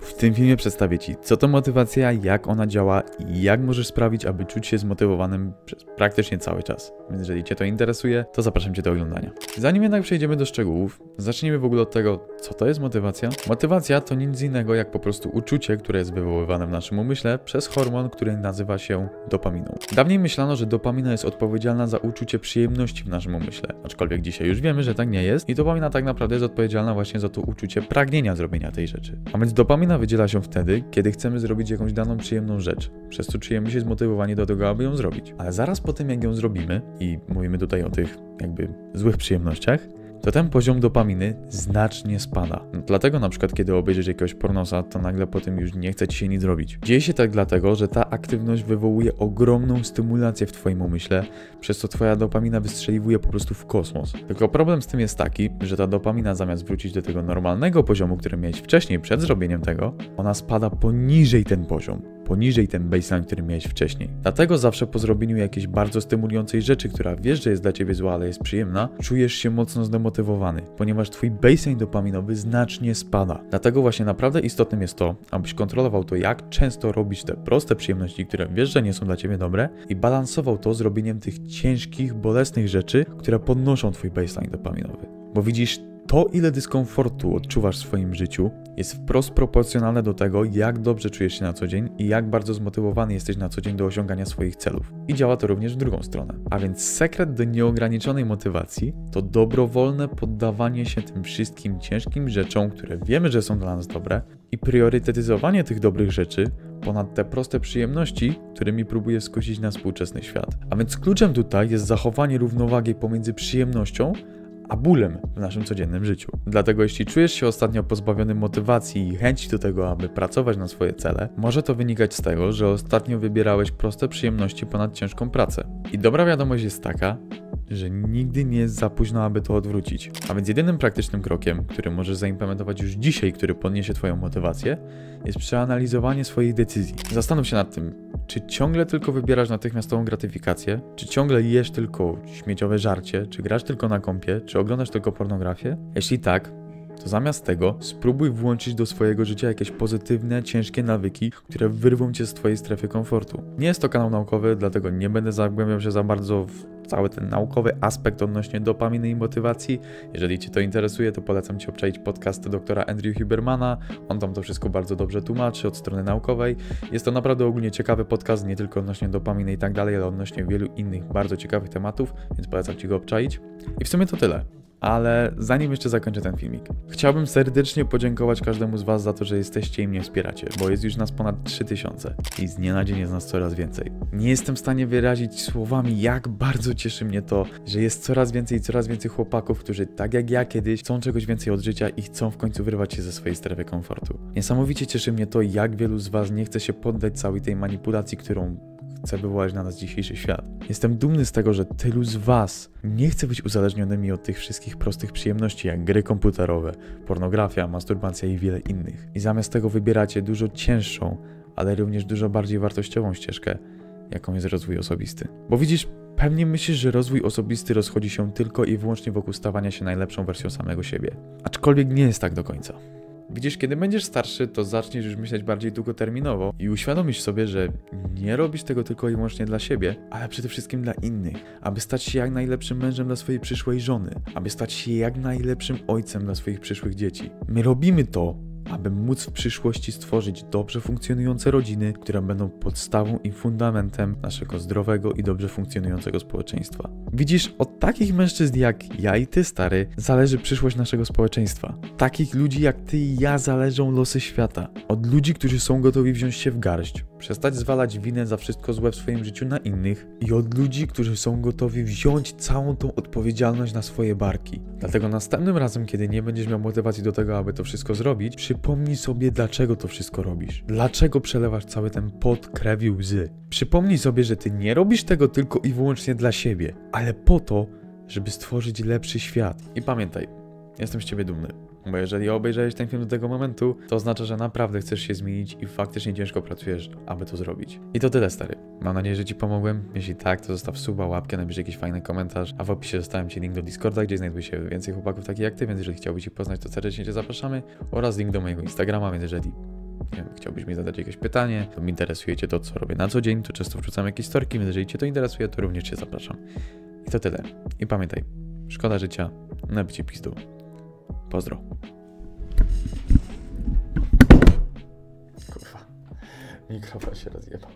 W tym filmie przedstawię Ci, co to motywacja, jak ona działa i jak możesz sprawić, aby czuć się zmotywowanym przez praktycznie cały czas. Więc jeżeli Cię to interesuje, to zapraszam Cię do oglądania. Zanim jednak przejdziemy do szczegółów, zacznijmy w ogóle od tego, co to jest motywacja. Motywacja to nic innego jak po prostu uczucie, które jest wywoływane w naszym umyśle przez hormon, który nazywa się dopaminą. Dawniej myślano, że dopamina jest odpowiedzialna za uczucie przyjemności w naszym umyśle, aczkolwiek dzisiaj już wiemy, że tak nie jest i dopamina tak naprawdę jest odpowiedzialna właśnie za to uczucie pragnienia zrobienia tej rzeczy. A więc dopamina wydziela się wtedy, kiedy chcemy zrobić jakąś daną przyjemną rzecz, przez co czujemy się zmotywowani do tego, aby ją zrobić. Ale zaraz po tym, jak ją zrobimy, i mówimy tutaj o tych jakby złych przyjemnościach, to ten poziom dopaminy znacznie spada. Dlatego na przykład, kiedy obejrzysz jakiegoś pornosa, to nagle po tym już nie chce Ci się nic robić. Dzieje się tak dlatego, że ta aktywność wywołuje ogromną stymulację w Twoim umyśle, przez co Twoja dopamina wystrzeliwuje po prostu w kosmos. Tylko problem z tym jest taki, że ta dopamina zamiast wrócić do tego normalnego poziomu, który miałeś wcześniej przed zrobieniem tego, ona spada poniżej ten poziom. Poniżej ten baseline, który miałeś wcześniej. Dlatego zawsze po zrobieniu jakiejś bardzo stymulującej rzeczy, która wiesz, że jest dla Ciebie zła, ale jest przyjemna, czujesz się mocno zdemotywowany, ponieważ Twój baseline dopaminowy znacznie spada. Dlatego właśnie naprawdę istotnym jest to, abyś kontrolował to, jak często robisz te proste przyjemności, które wiesz, że nie są dla Ciebie dobre, i balansował to zrobieniem tych ciężkich, bolesnych rzeczy, które podnoszą Twój baseline dopaminowy. Bo widzisz, to, ile dyskomfortu odczuwasz w swoim życiu, jest wprost proporcjonalne do tego, jak dobrze czujesz się na co dzień i jak bardzo zmotywowany jesteś na co dzień do osiągania swoich celów. I działa to również w drugą stronę. A więc sekret do nieograniczonej motywacji to dobrowolne poddawanie się tym wszystkim ciężkim rzeczom, które wiemy, że są dla nas dobre, i priorytetyzowanie tych dobrych rzeczy ponad te proste przyjemności, którymi próbuje skusić nas współczesny świat. A więc kluczem tutaj jest zachowanie równowagi pomiędzy przyjemnością a bólem w naszym codziennym życiu. Dlatego jeśli czujesz się ostatnio pozbawiony motywacji i chęci do tego, aby pracować na swoje cele, może to wynikać z tego, że ostatnio wybierałeś proste przyjemności ponad ciężką pracę. I dobra wiadomość jest taka, że nigdy nie jest za późno, aby to odwrócić. A więc jedynym praktycznym krokiem, który możesz zaimplementować już dzisiaj, który podniesie Twoją motywację, jest przeanalizowanie swoich decyzji. Zastanów się nad tym, czy ciągle tylko wybierasz natychmiastową gratyfikację, czy ciągle jesz tylko śmieciowe żarcie, czy grasz tylko na kompie, czy oglądasz tylko pornografię? Jeśli tak, to zamiast tego spróbuj włączyć do swojego życia jakieś pozytywne, ciężkie nawyki, które wyrwą Cię z Twojej strefy komfortu. Nie jest to kanał naukowy, dlatego nie będę zagłębiał się za bardzo w cały ten naukowy aspekt odnośnie dopaminy i motywacji. Jeżeli Cię to interesuje, to polecam Ci obczaić podcast doktora Andrew Hubermana. On tam to wszystko bardzo dobrze tłumaczy od strony naukowej. Jest to naprawdę ogólnie ciekawy podcast, nie tylko odnośnie dopaminy i tak dalej, ale odnośnie wielu innych bardzo ciekawych tematów, więc polecam Ci go obczaić. I w sumie to tyle. Ale zanim jeszcze zakończę ten filmik, chciałbym serdecznie podziękować każdemu z Was za to, że jesteście i mnie wspieracie, bo jest już nas ponad 3000 i z dnia na dzień jest nas coraz więcej. Nie jestem w stanie wyrazić słowami, jak bardzo cieszy mnie to, że jest coraz więcej chłopaków, którzy tak jak ja kiedyś chcą czegoś więcej od życia i chcą w końcu wyrwać się ze swojej strefy komfortu. Niesamowicie cieszy mnie to, jak wielu z Was nie chce się poddać całej tej manipulacji, którą chce wywołać na nas dzisiejszy świat. Jestem dumny z tego, że tylu z Was nie chce być uzależnionymi od tych wszystkich prostych przyjemności, jak gry komputerowe, pornografia, masturbacja i wiele innych. I zamiast tego wybieracie dużo cięższą, ale również dużo bardziej wartościową ścieżkę, jaką jest rozwój osobisty. Bo widzisz, pewnie myślisz, że rozwój osobisty rozchodzi się tylko i wyłącznie wokół stawania się najlepszą wersją samego siebie. Aczkolwiek nie jest tak do końca. Widzisz, kiedy będziesz starszy, to zaczniesz już myśleć bardziej długoterminowo i uświadomisz sobie, że nie robisz tego tylko i wyłącznie dla siebie, ale przede wszystkim dla innych, aby stać się jak najlepszym mężem dla swojej przyszłej żony, aby stać się jak najlepszym ojcem dla swoich przyszłych dzieci. My robimy to, aby móc w przyszłości stworzyć dobrze funkcjonujące rodziny, które będą podstawą i fundamentem naszego zdrowego i dobrze funkcjonującego społeczeństwa. Widzisz, od takich mężczyzn jak ja i Ty, stary, zależy przyszłość naszego społeczeństwa. Takich ludzi jak Ty i ja zależą losy świata. Od ludzi, którzy są gotowi wziąć się w garść, przestać zwalać winę za wszystko złe w swoim życiu na innych, i od ludzi, którzy są gotowi wziąć całą tą odpowiedzialność na swoje barki. Dlatego następnym razem, kiedy nie będziesz miał motywacji do tego, aby to wszystko zrobić, przypomnij sobie, dlaczego to wszystko robisz. Dlaczego przelewasz cały ten pot, krew i łzy. Przypomnij sobie, że Ty nie robisz tego tylko i wyłącznie dla siebie, ale po to, żeby stworzyć lepszy świat. I pamiętaj, jestem z Ciebie dumny. Bo jeżeli obejrzałeś ten film do tego momentu, to oznacza, że naprawdę chcesz się zmienić i faktycznie ciężko pracujesz, aby to zrobić. I to tyle, stary. Mam nadzieję, że Ci pomogłem. Jeśli tak, to zostaw suba, łapkę, napisz jakiś fajny komentarz, a w opisie zostawiam Ci link do Discorda, gdzie znajduje się więcej chłopaków takich jak Ty, więc jeżeli chciałbyś ich poznać, to serdecznie Cię zapraszamy, oraz link do mojego Instagrama, więc jeżeli chciałbyś mi zadać jakieś pytanie, lub interesuje Cię to, co robię na co dzień, to często wrzucam jakieś storki, więc jeżeli Cię to interesuje, to również Cię zapraszam. I to tyle. I pamiętaj, szkoda życia, nabicie pizdu. Pozdro. Kurwa, mikrofon się rozjebał.